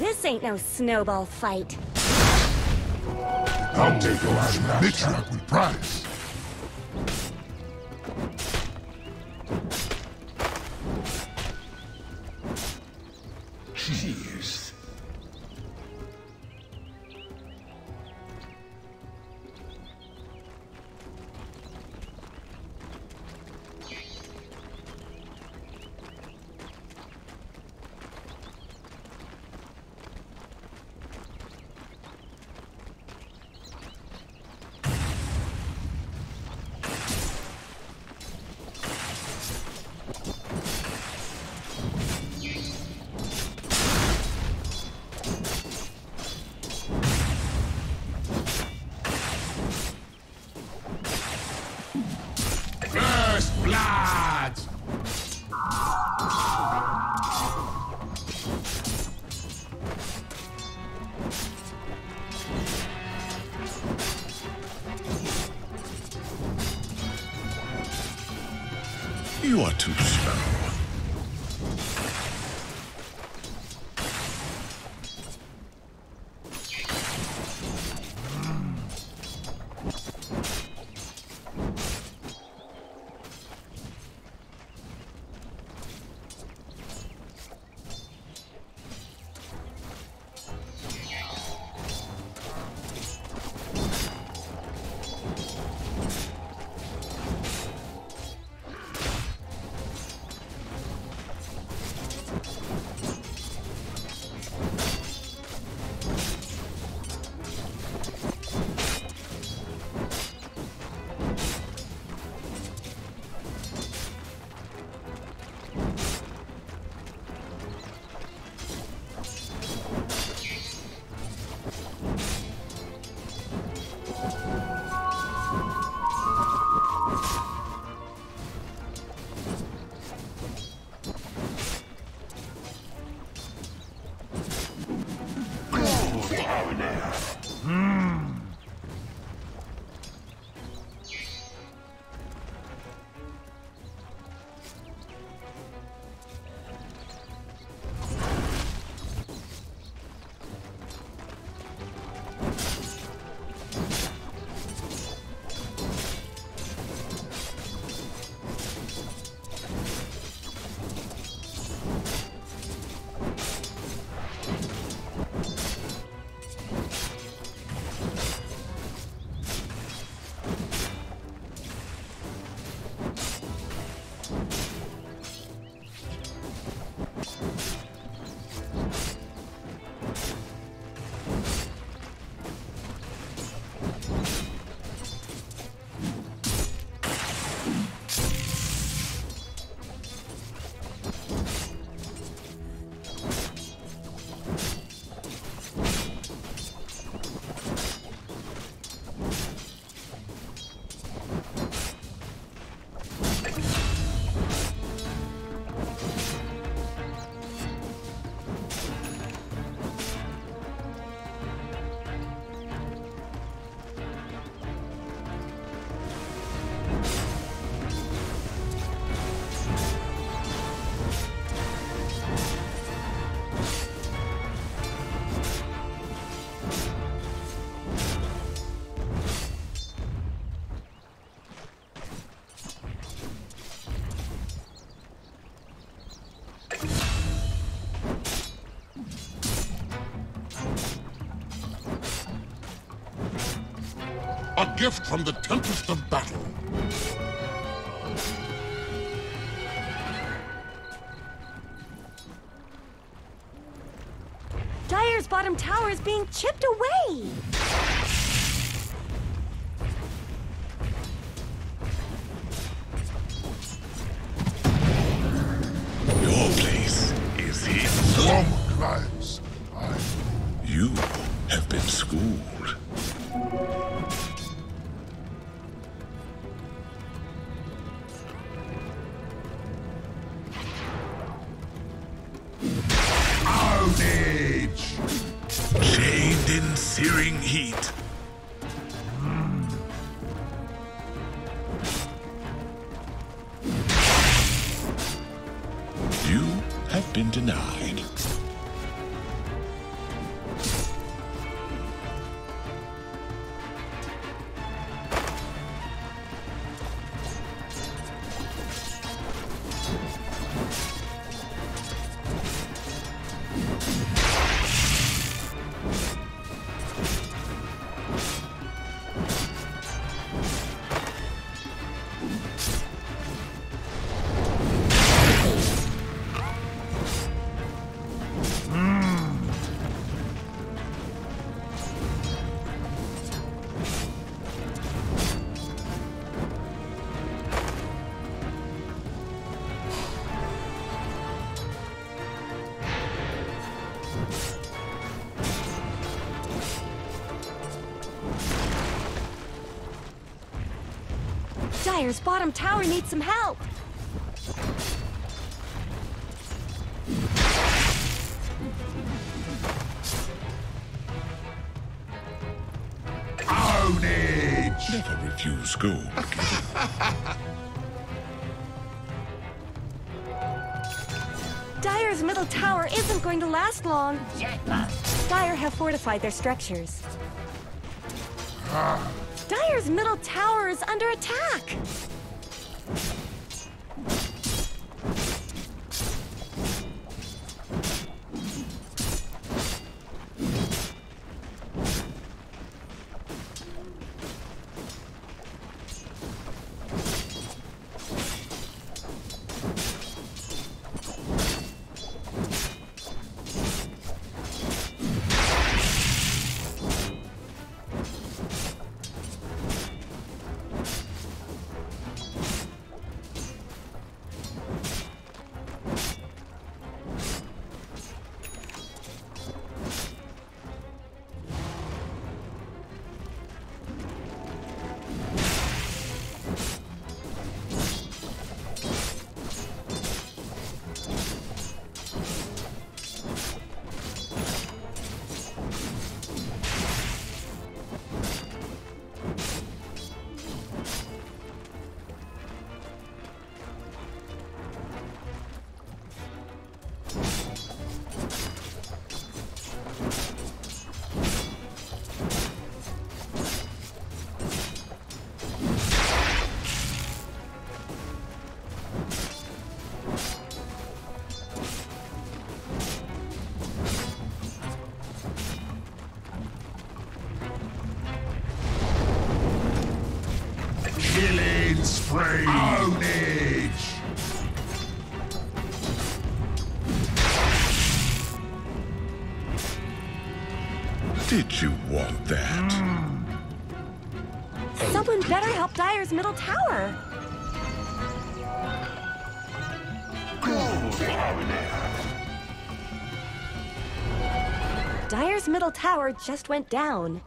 This ain't no snowball fight. I'll take a lot of mix up with prize. Cheers. You are too slow. A gift from the tempest of battle. Dire's bottom tower is being chipped away. Your place is his. Some cries. You have been been denied. Dire's bottom tower needs some help! Ownage! Never refuse gold. Dire's middle tower isn't going to last long. Dire have fortified their structures. Dire's middle tower is under attack! Ownage! Did you want that? Someone better help Dire's middle tower. Gold ownage! Dire's middle tower just went down.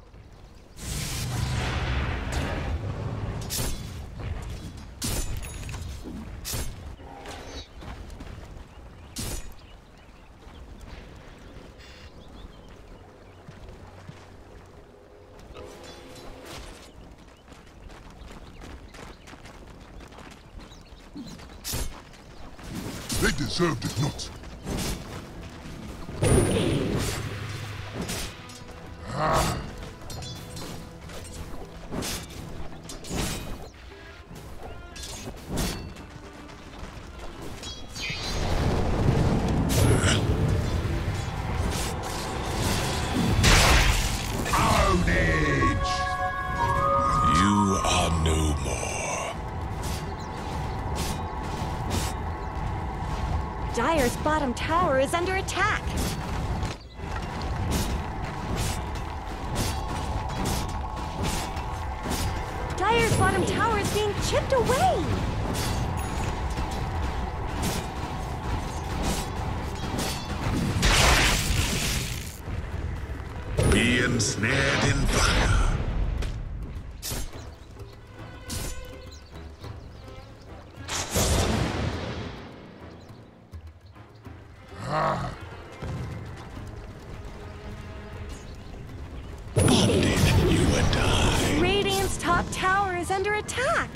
They deserved it not. Dire's bottom tower is under attack! Dire's bottom tower is being chipped away! Be ensnared in fire! Top tower is under attack!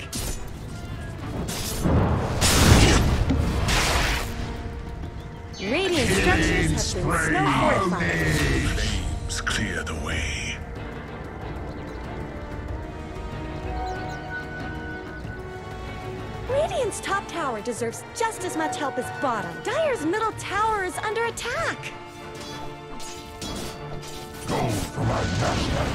Radiant's Structures have been snow fortified. Flames clear the way. Radiant's top tower deserves just as much help as bottom. Dire's middle tower is under attack. Go for my master.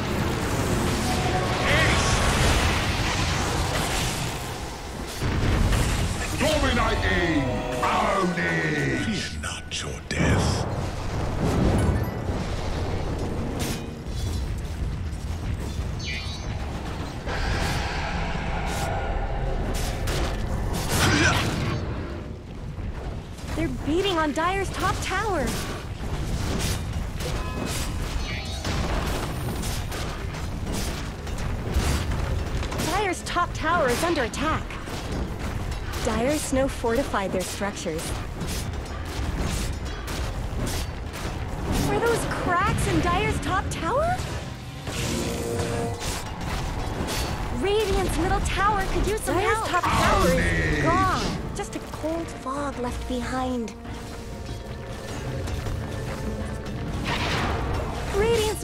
Dominating! Ownage! Fear not your death. They're beating on Dire's top tower. Dire's top tower is under attack. Dire Snow fortified their structures. Were those cracks in Dire's top tower? Radiant's middle tower could use some help. Dire's top tower is gone. Just a cold fog left behind. Radiant's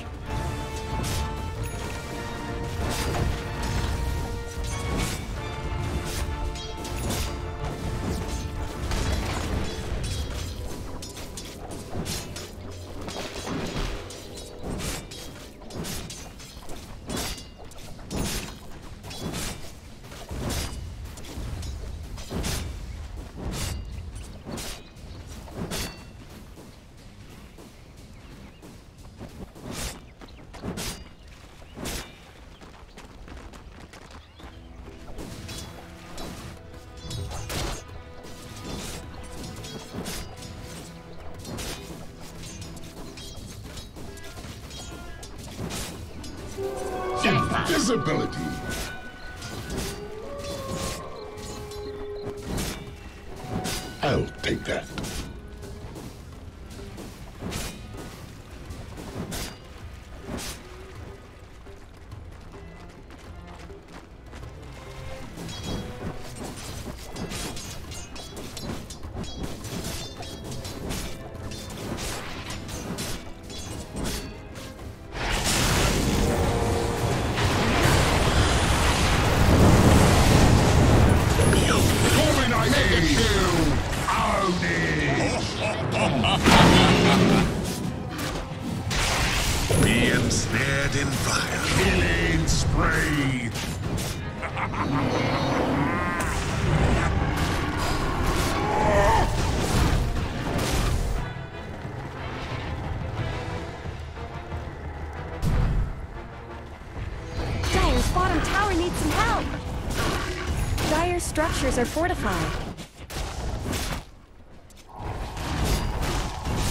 Invisibility. I'll take that. Snared in fire. Killing spray. Dire's bottom tower needs some help. Dire's structures are fortified.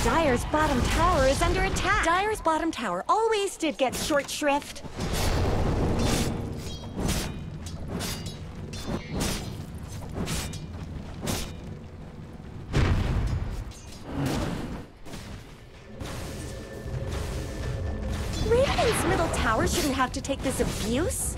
Dire's bottom tower is under attack. Dire's bottom tower always did get short shrift. Radiant's middle tower shouldn't have to take this abuse.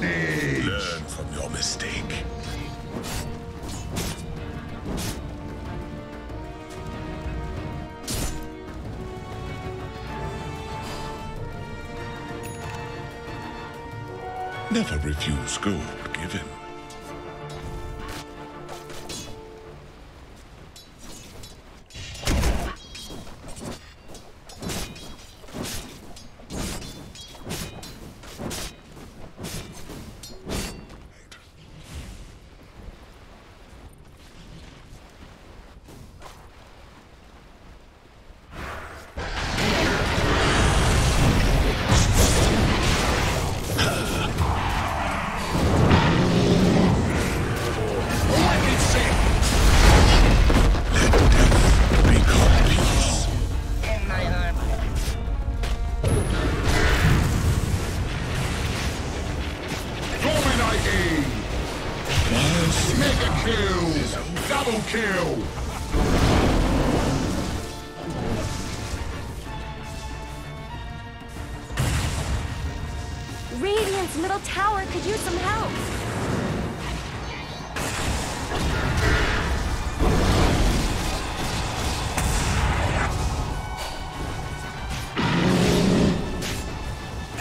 Learn from your mistake. Never refuse gold given. middle tower could use some help.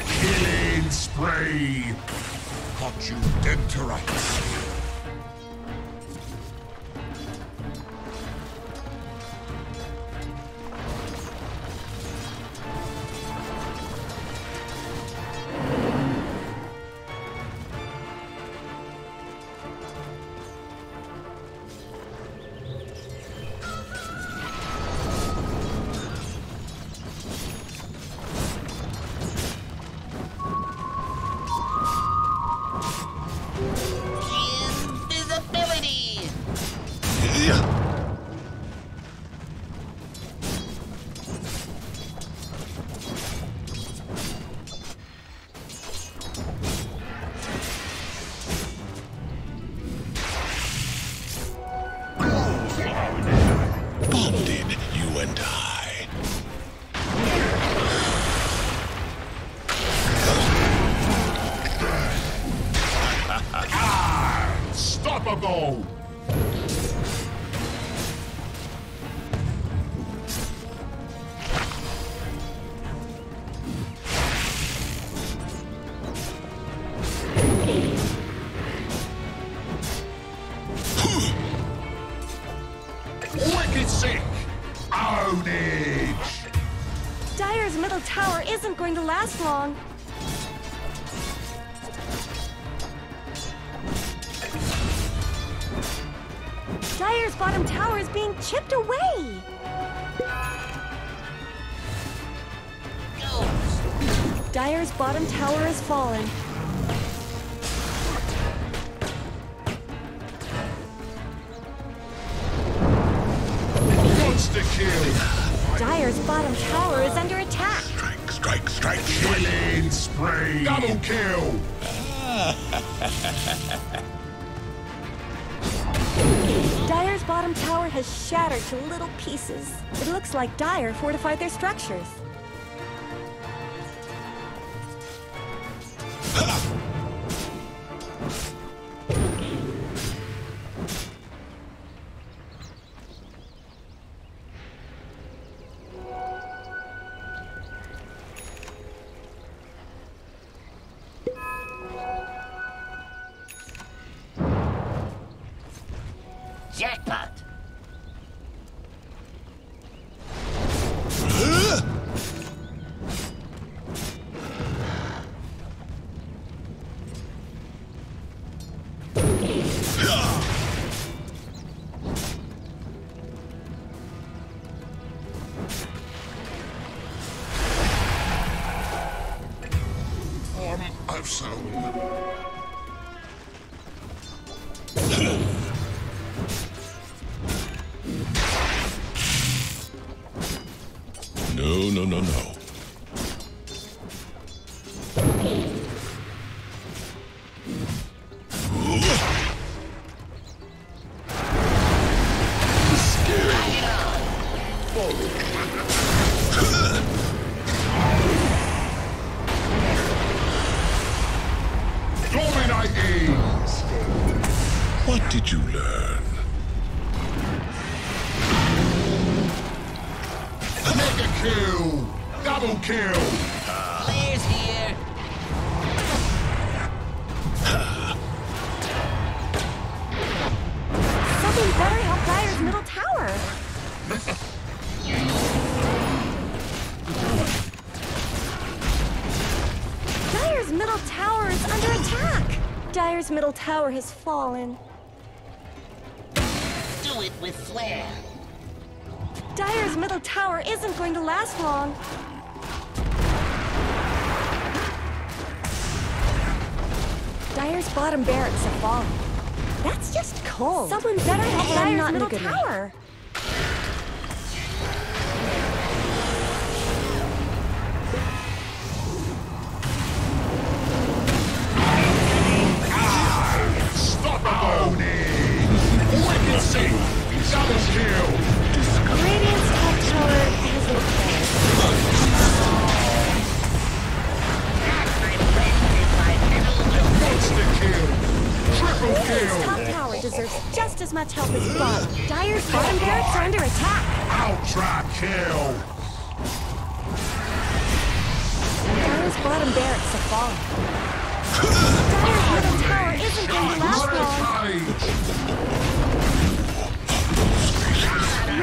Killing spray! Caught you dead to rights. Isn't going to last long. Dire's bottom tower is being chipped away. Dire's bottom tower has fallen. Monster kill. Dire's bottom tower is under attack. Strike, strike, killing spray! Double kill! Dire's bottom tower has shattered to little pieces. It looks like Dire fortified their structures. No. What did you learn? Mega kill! Double kill! Players here! Something better help Dire's middle tower! Dire's middle tower is under attack! Dire's middle tower has fallen. Do it with flair! Dire's middle tower isn't going to last long. Dire's bottom barracks have fallen. That's just cold. Someone better help Dire's middle tower. Unstoppable! Wicked safe! Double kill! Radiant's top tower has a plan. That's my friend, is my middle Much help is gone. Dire's bottom barracks are under attack. Ultra kill. Dire's bottom barracks have fallen. Dire's middle tower isn't going to last long.